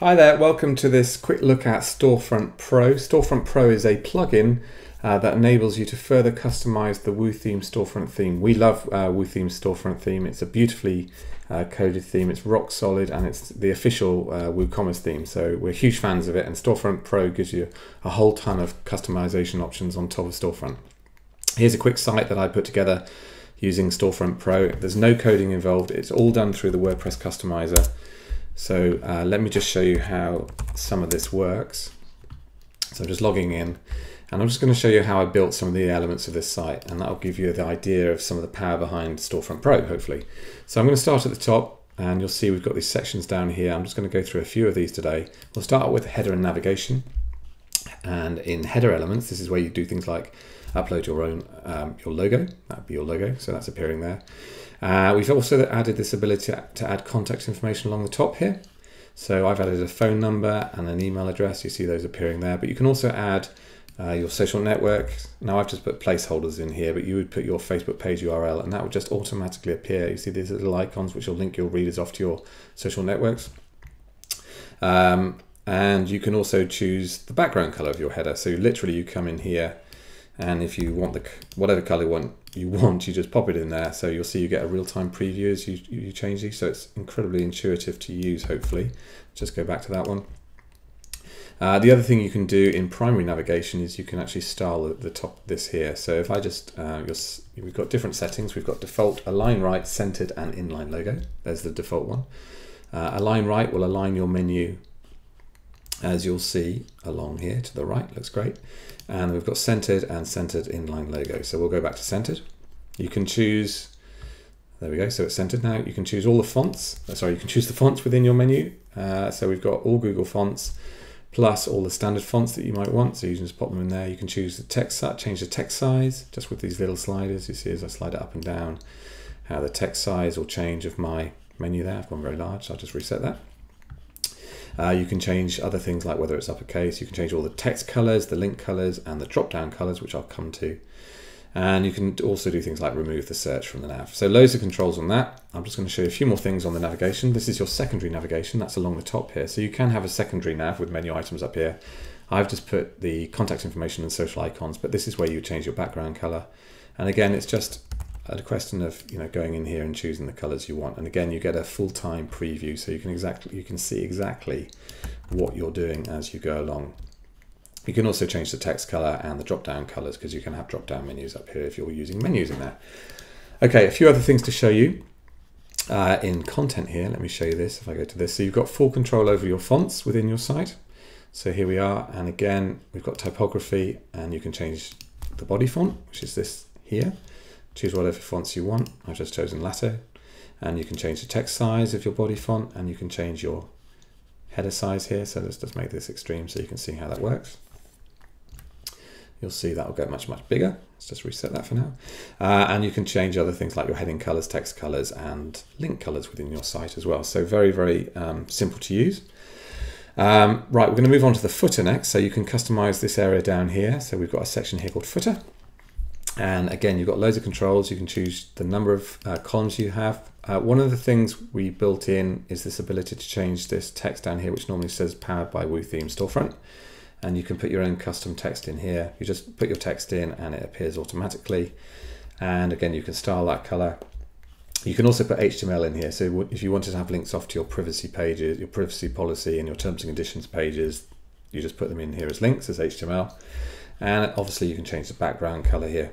Hi there, welcome to this quick look at Storefront Pro. Storefront Pro is a plugin that enables you to further customize the WooTheme Storefront theme. We love WooTheme Storefront theme. It's a beautifully coded theme. It's rock solid and it's the official WooCommerce theme. So we're huge fans of it, and Storefront Pro gives you a whole ton of customization options on top of Storefront. Here's a quick site that I put together using Storefront Pro. There's no coding involved. It's all done through the WordPress customizer. So let me just show you how some of this works. So I'm just logging in, and I'm just going to show you how I built some of the elements of this site, and that'll give you the idea of some of the power behind Storefront Pro, hopefully. So I'm going to start at the top, and you'll see we've got these sections down here. I'm just going to go through a few of these today. We'll start with header and navigation. And in header elements, this is where you do things like upload your own your logo. That'd be your logo, so that's appearing there. We've also added this ability to add contact information along the top here. So I've added a phone number and an email address. You see those appearing there, but you can also add your social network. Now I've just put placeholders in here, but you would put your Facebook page URL, and that would just automatically appear. You see these little icons which will link your readers off to your social networks. And you can also choose the background color of your header. So literally you come in here, and if you want whatever color you want, you just pop it in there. So you'll see you get a real-time preview as you change these. So it's incredibly intuitive to use, hopefully. Just go back to that one. The other thing you can do in primary navigation is you can actually style the top of this here. So if I just, we've got different settings. We've got default, align right, centered, and inline logo. There's the default one. Align right will align your menu, as you'll see along here to the right. Looks great. And we've got centered and centered inline logo. So we'll go back to centered. You can choose, there we go, so it's centered now. You can choose all the fonts, sorry, you can choose the fonts within your menu. So we've got all Google fonts plus all the standard fonts that you might want. So you can just pop them in there. You can choose the text, change the text size just with these little sliders. You see as I slide it up and down, how the text size will change of my menu there. I've gone very large, so I'll just reset that. You can change other things like whether it's uppercase. You can change all the text colors, the link colors, and the drop-down colors, which I'll come to. And you can also do things like remove the search from the nav. So loads of controls on that. I'm just going to show you a few more things on the navigation. This is your secondary navigation. That's along the top here. So you can have a secondary nav with menu items up here. I've just put the contact information and social icons, but this is where you change your background color. And again, it's just a question of, you know, going in here and choosing the colors you want, and again you get a full-time preview, so you can see exactly what you're doing as you go along. You can also change the text color and the drop-down colors, because you can have drop-down menus up here if you're using menus in there. Okay, a few other things to show you in content here. Let me show you this. If I go to this, so you've got full control over your fonts within your site. So here we are, and again we've got typography, and you can change the body font, which is this here. Choose whatever fonts you want. I've just chosen Lato. And you can change the text size of your body font, and you can change your header size here. So let's just make this extreme so you can see how that works. You'll see that will get much, much bigger. Let's just reset that for now. And you can change other things like your heading colors, text colors, and link colors within your site as well. So very, very simple to use. Right, we're going to move on to the footer next. So you can customize this area down here. So we've got a section here called footer. And again, you've got loads of controls. You can choose the number of columns you have. One of the things we built in is this ability to change this text down here, which normally says powered by WooTheme Storefront. And you can put your own custom text in here. You just put your text in and it appears automatically. And again, you can style that color. You can also put HTML in here. So if you wanted to have links off to your privacy pages, your privacy policy and your terms and conditions pages, you just put them in here as links, as HTML. And obviously you can change the background color here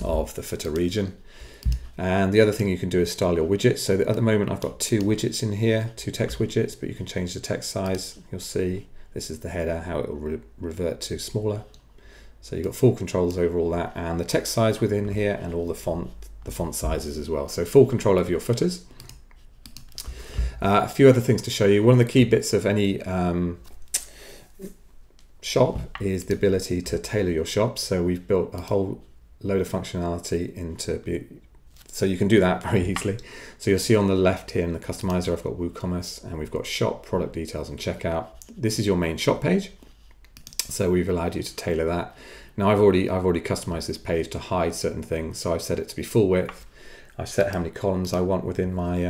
of the footer region. And the other thing you can do is style your widgets. So at the moment I've got two widgets in here, two text widgets, but you can change the text size. You'll see this is the header, how it will revert to smaller. So you've got full controls over all that, and the text size within here, and all the font sizes as well. So full control over your footers. A few other things to show you. One of the key bits of any shop is the ability to tailor your shop. So we've built a whole load of functionality so you can do that very easily. So you'll see on the left here in the customizer, I've got WooCommerce, and we've got shop, product details, and checkout. This is your main shop page. So we've allowed you to tailor that. Now I've already customized this page to hide certain things. So I've set it to be full width. I've set how many columns I want within my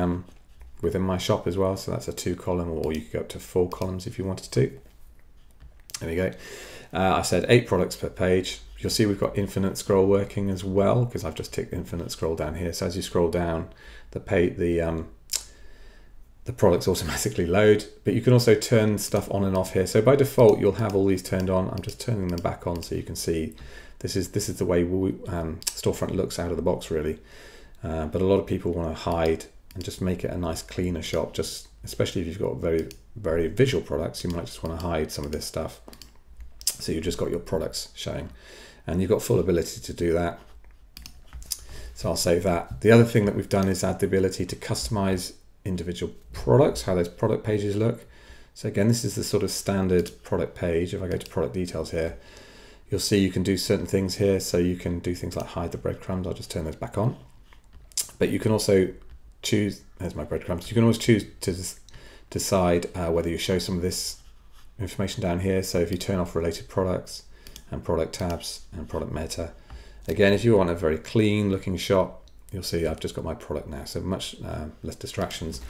within my shop as well. So that's a 2 column, or you could go up to 4 columns if you wanted to. There we go. I said 8 products per page. You'll see we've got infinite scroll working as well, because I've just ticked infinite scroll down here. So as you scroll down, the products automatically load, but you can also turn stuff on and off here. So by default, you'll have all these turned on. I'm just turning them back on so you can see this is the way Storefront looks out of the box, really. But a lot of people want to hide and just make it a nice cleaner shop, just especially if you've got very, very visual products, you might just want to hide some of this stuff. So you've just got your products showing and you've got full ability to do that. So I'll save that. The other thing that we've done is add the ability to customize individual products, how those product pages look. So again, this is the sort of standard product page. If I go to product details here, you'll see you can do certain things here. So you can do things like hide the breadcrumbs. I'll just turn those back on. But you can also choose, there's my breadcrumbs. You can always choose to decide whether you show some of this information down here. So if you turn off related products and product tabs and product meta, again, if you want a very clean looking shop, you'll see I've just got my product now, so much less distractions.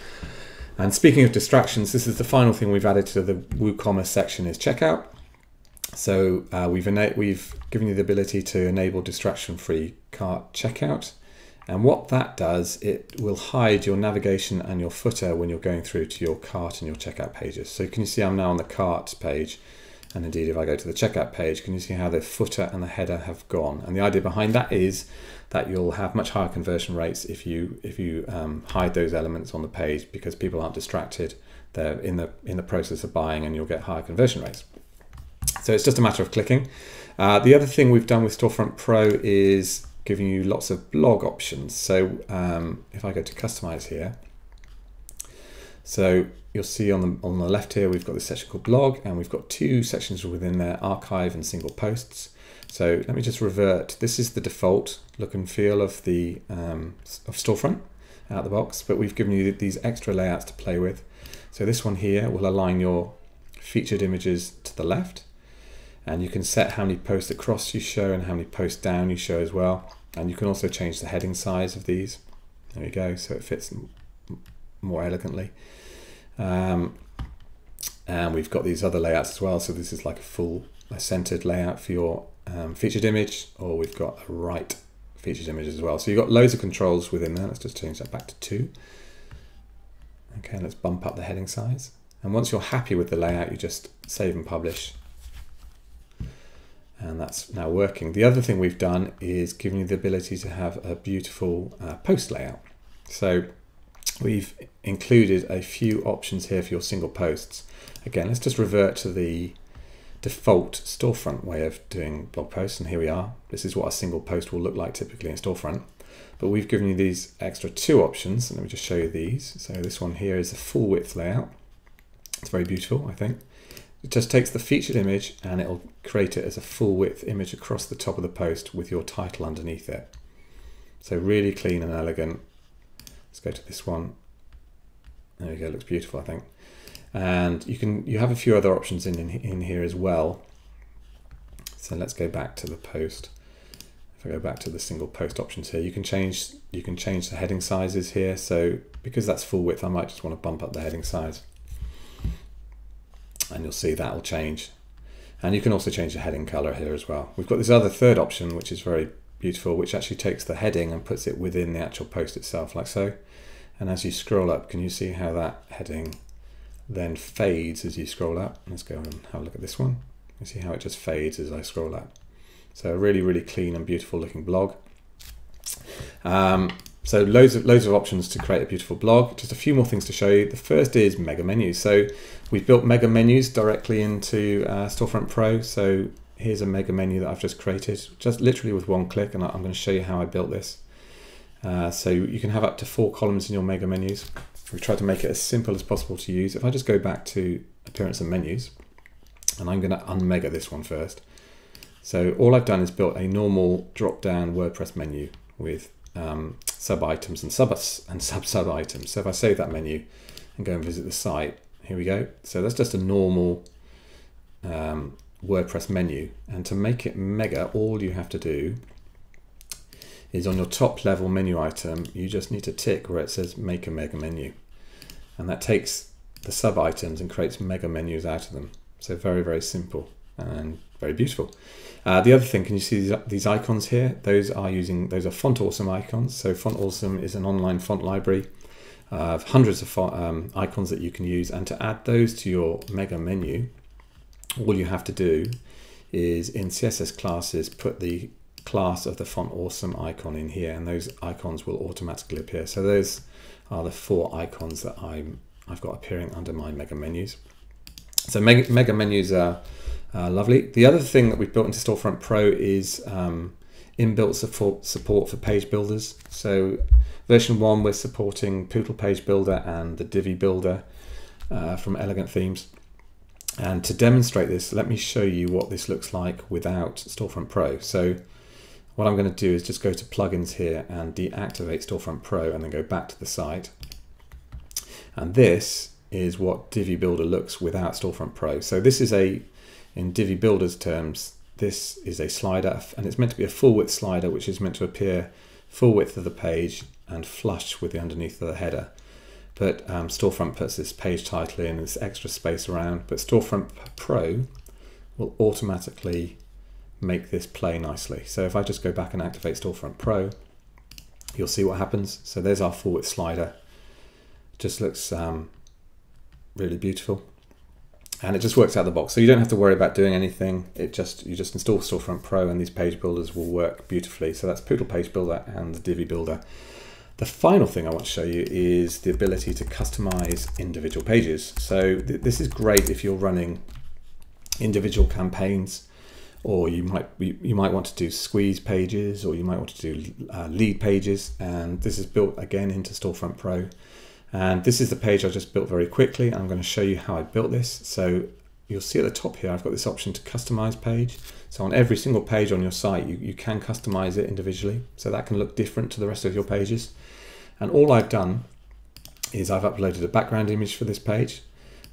And speaking of distractions, this is the final thing we've added to the WooCommerce section is checkout. So we've given you the ability to enable distraction-free cart checkout. And what that does, it will hide your navigation and your footer when you're going through to your cart and your checkout pages. So can you see I'm now on the cart page? And indeed, if I go to the checkout page, can you see how the footer and the header have gone? And the idea behind that is that you'll have much higher conversion rates if you hide those elements on the page, because people aren't distracted. They're in the process of buying, and you'll get higher conversion rates. So it's just a matter of clicking. The other thing we've done with Storefront Pro is giving you lots of blog options. So if I go to customize here, so you'll see on the left here, we've got this section called blog, and we've got 2 sections within there, archive and single posts. So let me just revert. This is the default look and feel of the Storefront out of the box, but we've given you these extra layouts to play with. So this one here will align your featured images to the left, and you can set how many posts across you show and how many posts down you show as well. And you can also change the heading size of these. There we go, so it fits more elegantly. And we've got these other layouts as well. So this is like a full centered layout for your featured image, or we've got a right featured image as well. So you've got loads of controls within there. Let's just change that back to 2. Okay, let's bump up the heading size. And once you're happy with the layout, you just save and publish. And that's now working. The other thing we've done is given you the ability to have a beautiful post layout. So we've included a few options here for your single posts. Again, let's just revert to the default Storefront way of doing blog posts. And here we are. This is what a single post will look like typically in Storefront. But we've given you these extra 2 options. And let me just show you these. So this one here is a full width layout. It's very beautiful, I think. It just takes the featured image and it'll create it as a full width image across the top of the post with your title underneath it. So really clean and elegant. Let's go to this one. There we go, it looks beautiful, I think. And you have a few other options in here as well. So let's go back to the post. If I go back to the single post options here, you can change the heading sizes here. So because that's full width, I might just want to bump up the heading size. And you'll see that will change. And you can also change the heading color here as well. We've got this other 3rd option, which is very beautiful, which actually takes the heading and puts it within the actual post itself, like so. And as you scroll up, can you see how that heading then fades as you scroll up? Let's go and have a look at this one. You see how it just fades as I scroll up. So a really, really clean and beautiful looking blog. So loads of options to create a beautiful blog. Just a few more things to show you. The first is mega menus. So we've built mega menus directly into Storefront Pro. So here's a mega menu that I've just created, just literally with 1 click, and I'm going to show you how I built this. So you can have up to 4 columns in your mega menus. We've tried to make it as simple as possible to use. If I just go back to appearance and menus, and I'm going to unmega this one first. So all I've done is built a normal drop-down WordPress menu with sub-items and sub-sub-items. So if I save that menu and go and visit the site, here we go. So that's just a normal WordPress menu. And to make it mega, all you have to do is on your top level menu item, you just need to tick where it says make a mega menu. and that takes the sub items and creates mega menus out of them. So very, very simple and very beautiful. The other thing, can you see these icons here? Those are Font Awesome icons. So Font Awesome is an online font library of hundreds of font, icons that you can use, and to add those to your mega menu, all you have to do is in CSS classes put the class of the Font Awesome icon in here, and those icons will automatically appear. So those are the four icons that I've got appearing under my mega menus. So mega menus are lovely. The other thing that we've built into Storefront Pro is inbuilt support for page builders. So version 1, we're supporting Pootle page builder and the Divi builder from Elegant Themes. And to demonstrate this, let me show you what this looks like without Storefront Pro. So what I'm going to do is just go to plugins here and deactivate Storefront Pro and then go back to the site. And this is what Divi Builder looks without Storefront Pro. So this is a, in Divi Builder's terms, this is a slider, and it's meant to be a full width slider, which is meant to appear full width of the page and flush with the underneath of the header. But Storefront puts this page title in and this extra space around, but Storefront Pro will automatically make this play nicely. So if I just go back and activate Storefront Pro, you'll see what happens. So there's our full width slider. Just looks really beautiful, and it just works out of the box. So you don't have to worry about doing anything. You just install Storefront Pro and these page builders will work beautifully. So that's Pootle Page Builder and the Divi Builder. The final thing I want to show you is the ability to customize individual pages. So this is great if you're running individual campaigns, or you might want to do squeeze pages, or you might want to do lead pages. And this is built again into Storefront Pro. And this is the page I just built very quickly. I'm going to show you how I built this. So you'll see at the top here, I've got this option to customize page. So on every single page on your site, you can customize it individually. So that can look different to the rest of your pages. And all I've done is I've uploaded a background image for this page,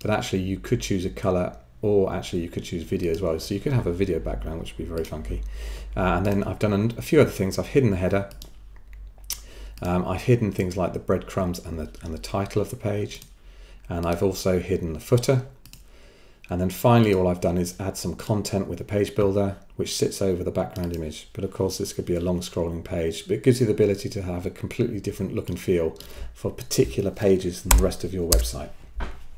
but actually you could choose a color, or actually you could choose video as well. So you could have a video background, which would be very funky. And then I've done a few other things. I've hidden the header. I've hidden things like the breadcrumbs and the title of the page, and I've also hidden the footer. And then finally, all I've done is add some content with a page builder, which sits over the background image. But of course, this could be a long scrolling page, but it gives you the ability to have a completely different look and feel for particular pages than the rest of your website.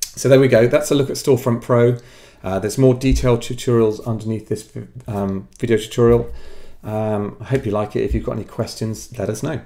So there we go. That's a look at Storefront Pro. There's more detailed tutorials underneath this video tutorial. I hope you like it. If you've got any questions, let us know.